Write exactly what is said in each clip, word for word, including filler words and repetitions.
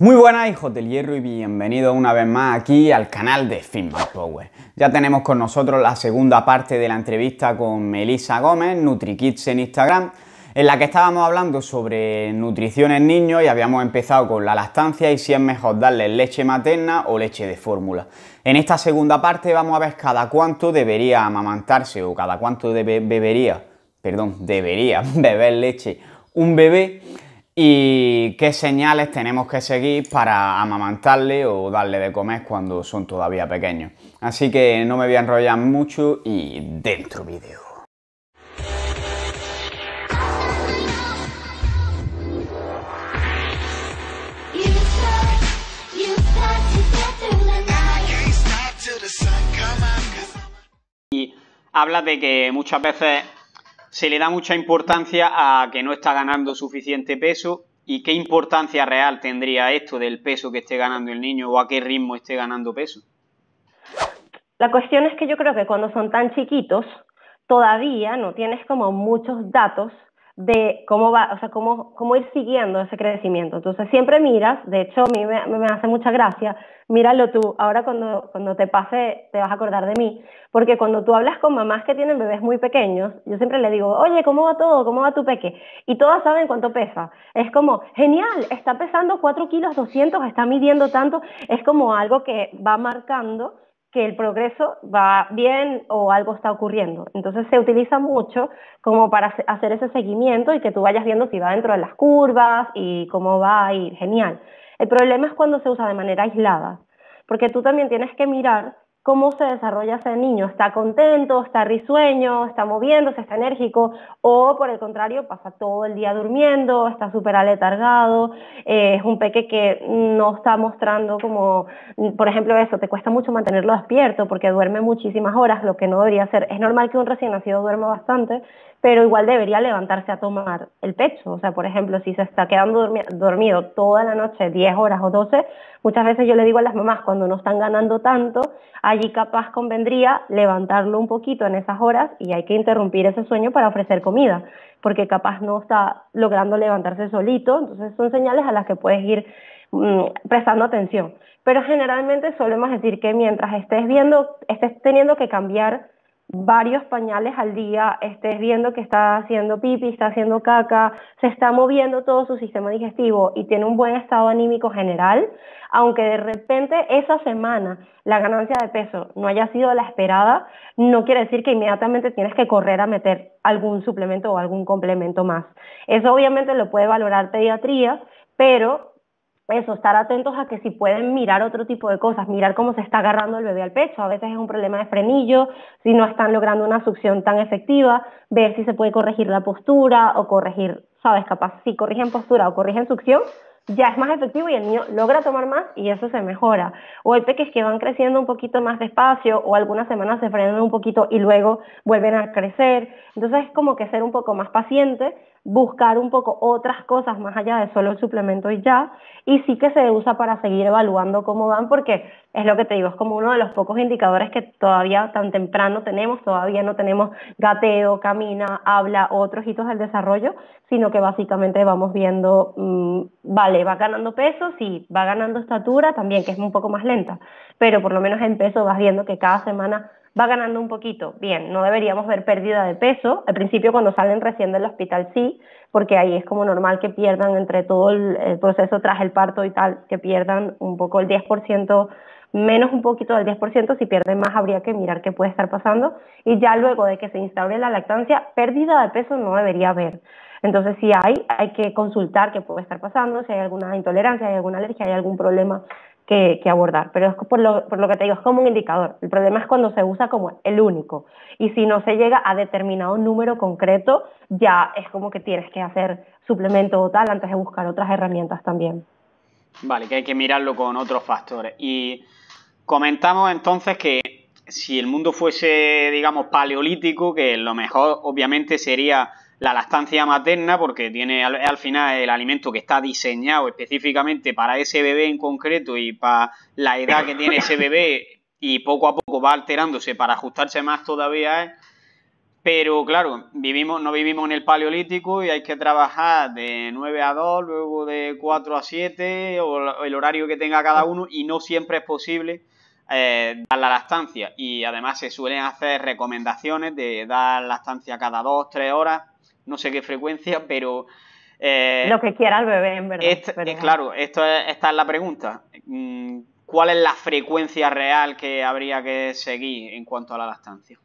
Muy buenas, hijos del hierro, y bienvenidos una vez más aquí al canal de FitMan Power. Ya tenemos con nosotros la segunda parte de la entrevista con Melissa Gómez, NutriKids en Instagram, en la que estábamos hablando sobre nutrición en niños y habíamos empezado con la lactancia y si es mejor darles leche materna o leche de fórmula. En esta segunda parte vamos a ver cada cuánto debería amamantarse o cada cuánto debe, bebería, perdón, debería beber leche un bebé. Y qué señales tenemos que seguir para amamantarle o darle de comer cuando son todavía pequeños. Así que no me voy a enrollar mucho y dentro vídeo. Y habla de que muchas veces se le da mucha importancia a que no está ganando suficiente peso y qué importancia real tendría esto del peso que esté ganando el niño o a qué ritmo esté ganando peso. La cuestión es que yo creo que cuando son tan chiquitos todavía no tienes como muchos datos de cómo va, o sea, cómo, cómo ir siguiendo ese crecimiento. Entonces siempre miras, de hecho a mí me, me hace mucha gracia, míralo tú, ahora cuando, cuando te pase te vas a acordar de mí, porque cuando tú hablas con mamás que tienen bebés muy pequeños, yo siempre le digo, oye, ¿cómo va todo? ¿Cómo va tu peque? Y todas saben cuánto pesa. Es como, genial, está pesando cuatro kilos doscientos, está midiendo tanto, es como algo que va marcando que el progreso va bien o algo está ocurriendo. Entonces se utiliza mucho como para hacer ese seguimiento y que tú vayas viendo si va dentro de las curvas y cómo va a ir. Genial. El problema es cuando se usa de manera aislada, porque tú también tienes que mirar cómo se desarrolla ese niño. ¿Está contento? ¿Está risueño? ¿Está moviéndose? ¿Está enérgico? O por el contrario, pasa todo el día durmiendo, está súper aletargado, eh, es un peque que no está mostrando como, por ejemplo, eso, te cuesta mucho mantenerlo despierto porque duerme muchísimas horas, lo que no debería ser. Es normal que un recién nacido duerma bastante, pero igual debería levantarse a tomar el pecho. O sea, por ejemplo, si se está quedando dormi dormido toda la noche, diez horas o doce, muchas veces yo le digo a las mamás, cuando no están ganando tanto, allí capaz convendría levantarlo un poquito en esas horas y hay que interrumpir ese sueño para ofrecer comida, porque capaz no está logrando levantarse solito. Entonces son señales a las que puedes ir mmm, prestando atención. Pero generalmente solemos decir que mientras estés viendo, estés teniendo que cambiar varios pañales al día, estés viendo que está haciendo pipí, está haciendo caca, se está moviendo todo su sistema digestivo y tiene un buen estado anímico general, aunque de repente esa semana la ganancia de peso no haya sido la esperada, no quiere decir que inmediatamente tienes que correr a meter algún suplemento o algún complemento más. Eso obviamente lo puede valorar pediatría, pero eso, estar atentos a que si pueden mirar otro tipo de cosas, mirar cómo se está agarrando el bebé al pecho, a veces es un problema de frenillo, si no están logrando una succión tan efectiva, ver si se puede corregir la postura o corregir, sabes, capaz si corrigen postura o corrigen succión, ya es más efectivo y el niño logra tomar más y eso se mejora. O hay peques que van creciendo un poquito más despacio o algunas semanas se frenan un poquito y luego vuelven a crecer. Entonces es como que ser un poco más paciente, buscar un poco otras cosas más allá de solo el suplemento y ya, y sí que se usa para seguir evaluando cómo van, porque es lo que te digo, es como uno de los pocos indicadores que todavía tan temprano tenemos, todavía no tenemos gateo, camina, habla, otros hitos del desarrollo, sino que básicamente vamos viendo, mmm, vale, va ganando peso, sí, va ganando estatura también, que es un poco más lenta, pero por lo menos en peso vas viendo que cada semana va ganando un poquito. Bien, no deberíamos ver pérdida de peso. Al principio cuando salen recién del hospital sí, porque ahí es como normal que pierdan entre todo el, el proceso tras el parto y tal, que pierdan un poco el diez por ciento, menos un poquito del diez por ciento, si pierden más habría que mirar qué puede estar pasando y ya luego de que se instaure la lactancia, pérdida de peso no debería haber. Entonces si hay, hay que consultar qué puede estar pasando, si hay alguna intolerancia, si hay alguna alergia, si hay algún problema Que, que abordar, pero es por lo, por lo que te digo, es como un indicador. El problema es cuando se usa como el único y si no se llega a determinado número concreto, ya es como que tienes que hacer suplemento o tal antes de buscar otras herramientas también. Vale, que hay que mirarlo con otros factores. Y comentamos entonces que si el mundo fuese, digamos, paleolítico, que lo mejor obviamente sería la lactancia materna, porque tiene al, al final el alimento que está diseñado específicamente para ese bebé en concreto y para la edad que tiene ese bebé y poco a poco va alterándose para ajustarse más todavía. ¿eh? Pero claro, vivimos, no vivimos en el paleolítico y hay que trabajar de nueve a dos, luego de cuatro a siete, o el horario que tenga cada uno, y no siempre es posible eh, dar la lactancia. Y además se suelen hacer recomendaciones de dar lactancia cada dos, tres horas, no sé qué frecuencia, pero... Eh, lo que quiera el bebé, en verdad. Esta, pero... eh, claro, esto es, esta es la pregunta. ¿Cuál es la frecuencia real que habría que seguir en cuanto a la lactancia?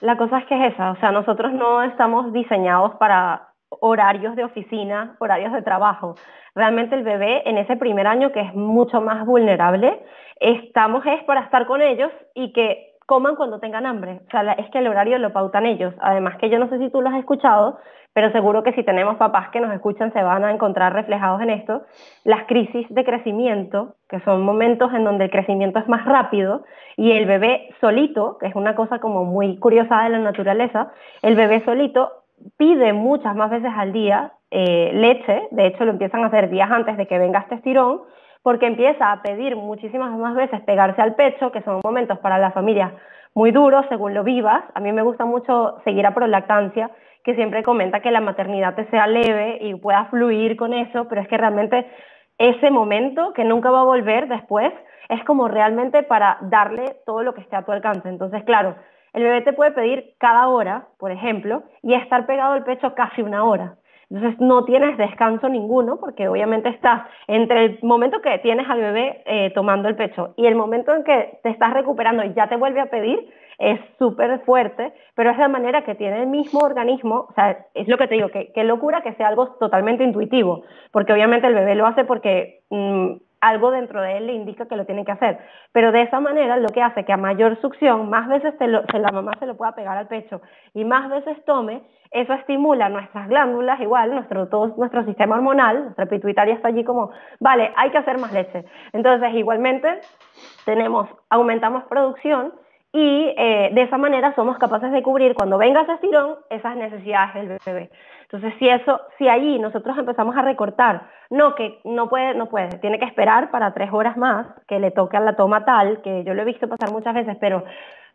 La cosa es que es esa, o sea, nosotros no estamos diseñados para horarios de oficina, horarios de trabajo. Realmente el bebé en ese primer año, que es mucho más vulnerable, estamos es para estar con ellos y que coman cuando tengan hambre. O sea, la, es que el horario lo pautan ellos. Además que yo no sé si tú lo has escuchado, pero seguro que si tenemos papás que nos escuchan se van a encontrar reflejados en esto. Las crisis de crecimiento, que son momentos en donde el crecimiento es más rápido, y el bebé solito, que es una cosa como muy curiosa de la naturaleza, el bebé solito pide muchas más veces al día eh, leche, de hecho lo empiezan a hacer días antes de que venga este estirón, porque empieza a pedir muchísimas más veces pegarse al pecho, que son momentos para las familias muy duros, según lo vivas. A mí me gusta mucho seguir a Prolactancia, que siempre comenta que la maternidad te sea leve y pueda fluir con eso, pero es que realmente ese momento, que nunca va a volver después, es como realmente para darle todo lo que esté a tu alcance. Entonces, claro, el bebé te puede pedir cada hora, por ejemplo, y estar pegado al pecho casi una hora. Entonces no tienes descanso ninguno, porque obviamente estás entre el momento que tienes al bebé eh, tomando el pecho y el momento en que te estás recuperando y ya te vuelve a pedir, es súper fuerte, pero es la manera que tiene el mismo organismo. O sea, es lo que te digo, que, que locura que sea algo totalmente intuitivo, porque obviamente el bebé lo hace porque mmm, algo dentro de él le indica que lo tiene que hacer, pero de esa manera lo que hace que a mayor succión, más veces te lo, la mamá se lo pueda pegar al pecho y más veces tome, eso estimula nuestras glándulas, igual, nuestro, todo nuestro sistema hormonal, nuestra pituitaria está allí como, vale, hay que hacer más leche. Entonces igualmente tenemos, aumentamos producción y eh, de esa manera somos capaces de cubrir cuando venga ese estirón esas necesidades del bebé. Entonces, si eso, si allí nosotros empezamos a recortar, no que no puede, no puede, tiene que esperar para tres horas más, que le toque a la toma tal, que yo lo he visto pasar muchas veces, pero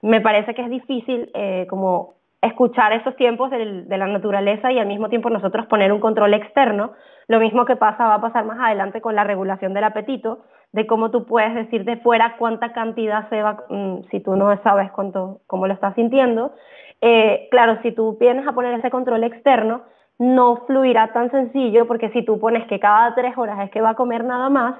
me parece que es difícil eh, como escuchar esos tiempos del, de la naturaleza y al mismo tiempo nosotros poner un control externo. Lo mismo que pasa, va a pasar más adelante con la regulación del apetito, de cómo tú puedes decir de fuera cuánta cantidad se va, si tú no sabes cuánto, cómo lo estás sintiendo. Eh, claro, si tú vienes a poner ese control externo, no fluirá tan sencillo, porque si tú pones que cada tres horas es que va a comer nada más,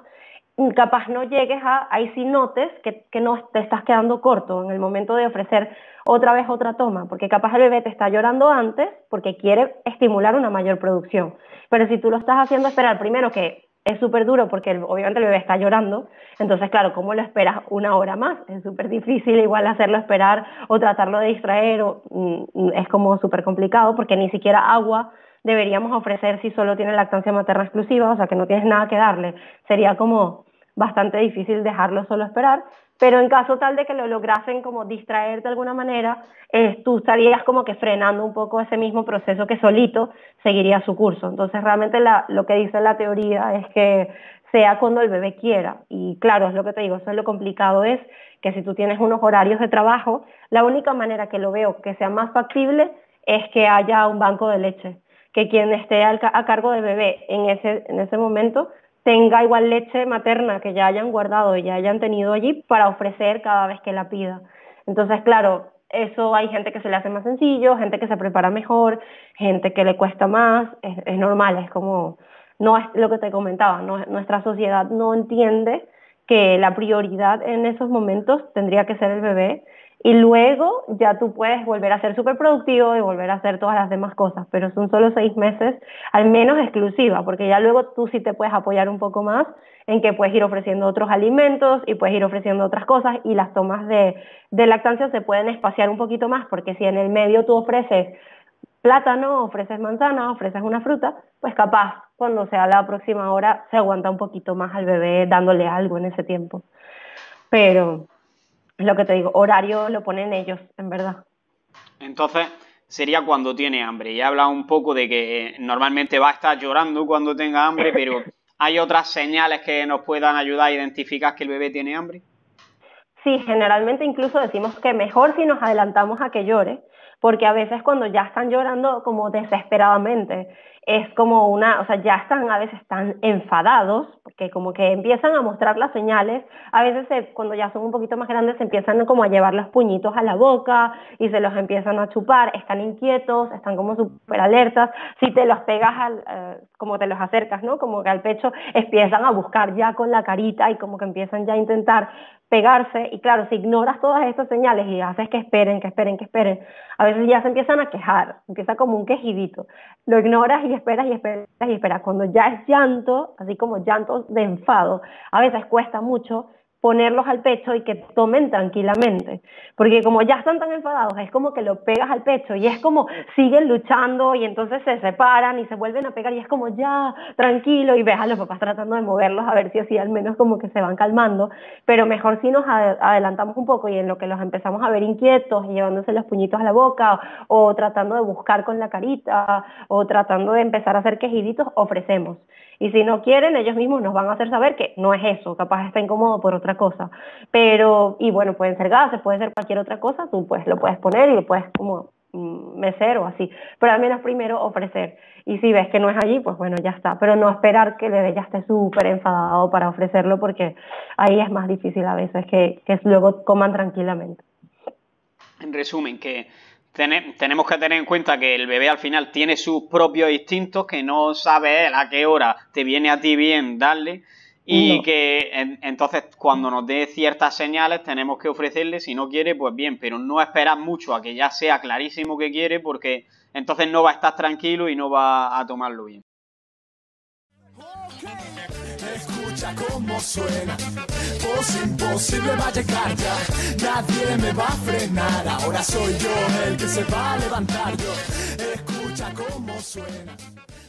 capaz no llegues a, ahí sí notes que, que no te estás quedando corto en el momento de ofrecer otra vez otra toma, porque capaz el bebé te está llorando antes porque quiere estimular una mayor producción. Pero si tú lo estás haciendo esperar, primero que es súper duro porque el, obviamente el bebé está llorando, entonces claro, ¿cómo lo esperas una hora más? Es súper difícil igual hacerlo esperar o tratarlo de distraer, o, mm, es como súper complicado porque ni siquiera agua deberíamos ofrecer si solo tiene lactancia materna exclusiva, o sea que no tienes nada que darle. Sería como bastante difícil dejarlo solo esperar, pero en caso tal de que lo lograsen como distraer de alguna manera, eh, tú estarías como que frenando un poco ese mismo proceso que solito seguiría su curso. Entonces realmente la, lo que dice la teoría es que sea cuando el bebé quiera, y claro, es lo que te digo, eso es lo complicado, es que si tú tienes unos horarios de trabajo, la única manera que lo veo que sea más factible es que haya un banco de leche, que quien esté al, a cargo del bebé en ese, en ese momento tenga igual leche materna que ya hayan guardado y ya hayan tenido allí para ofrecer cada vez que la pida. Entonces, claro, eso hay gente que se le hace más sencillo, gente que se prepara mejor, gente que le cuesta más, es, es normal, es como, no es lo que te comentaba, no, nuestra sociedad no entiende que la prioridad en esos momentos tendría que ser el bebé, y luego ya tú puedes volver a ser súper productivo y volver a hacer todas las demás cosas, pero son solo seis meses, al menos exclusiva, porque ya luego tú sí te puedes apoyar un poco más en que puedes ir ofreciendo otros alimentos y puedes ir ofreciendo otras cosas, y las tomas de, de lactancia se pueden espaciar un poquito más, porque si en el medio tú ofreces plátano, ofreces manzana, ofreces una fruta, pues capaz cuando sea la próxima hora se aguanta un poquito más al bebé dándole algo en ese tiempo. Pero... lo que te digo, horario lo ponen ellos, en verdad. Entonces, sería cuando tiene hambre. Ya habla un poco de que normalmente va a estar llorando cuando tenga hambre, pero ¿hay otras señales que nos puedan ayudar a identificar que el bebé tiene hambre? Sí, generalmente incluso decimos que mejor si nos adelantamos a que llore, porque a veces cuando ya están llorando como desesperadamente, es como una, o sea, ya están a veces tan enfadados, porque como que empiezan a mostrar las señales, a veces se, cuando ya son un poquito más grandes se empiezan como a llevar los puñitos a la boca y se los empiezan a chupar, están inquietos, están como súper alertas, si te los pegas, al, eh, como te los acercas, ¿no? Como que al pecho empiezan a buscar ya con la carita y como que empiezan ya a intentar pegarse, y claro, si ignoras todas estas señales y haces que esperen, que esperen, que esperen, a veces ya se empiezan a quejar, empieza como un quejidito, lo ignoras y esperas y esperas y esperas, cuando ya es llanto, así como llantos de enfado, a veces cuesta mucho ponerlos al pecho y que tomen tranquilamente, porque como ya están tan enfadados, es como que lo pegas al pecho y es como siguen luchando y entonces se separan y se vuelven a pegar y es como ya, tranquilo, y ves a los papás tratando de moverlos a ver si así al menos como que se van calmando, pero mejor si nos ad- adelantamos un poco y en lo que los empezamos a ver inquietos y llevándose los puñitos a la boca o, o tratando de buscar con la carita o tratando de empezar a hacer quejiditos, ofrecemos. Y si no quieren, ellos mismos nos van a hacer saber que no es eso, capaz está incómodo por otra cosa. Pero, y bueno, pueden ser gases, puede ser cualquier otra cosa, tú pues lo puedes poner y lo puedes como mecer o así. Pero al menos primero ofrecer. Y si ves que no es allí, pues bueno, ya está. Pero no esperar que el bebé ya esté súper enfadado para ofrecerlo, porque ahí es más difícil a veces que, que luego coman tranquilamente. En resumen, que tenemos que tener en cuenta que el bebé al final tiene sus propios instintos, que no sabe él a qué hora te viene a ti bien darle, y no. que en, entonces cuando nos dé ciertas señales tenemos que ofrecerle, si no quiere pues bien, pero no esperar mucho a que ya sea clarísimo que quiere, porque entonces no va a estar tranquilo y no va a tomarlo bien. Okay. Escucha cómo suena, voz imposible va a llegar ya, nadie me va a frenar, ahora soy yo el que se va a levantar yo, escucha cómo suena.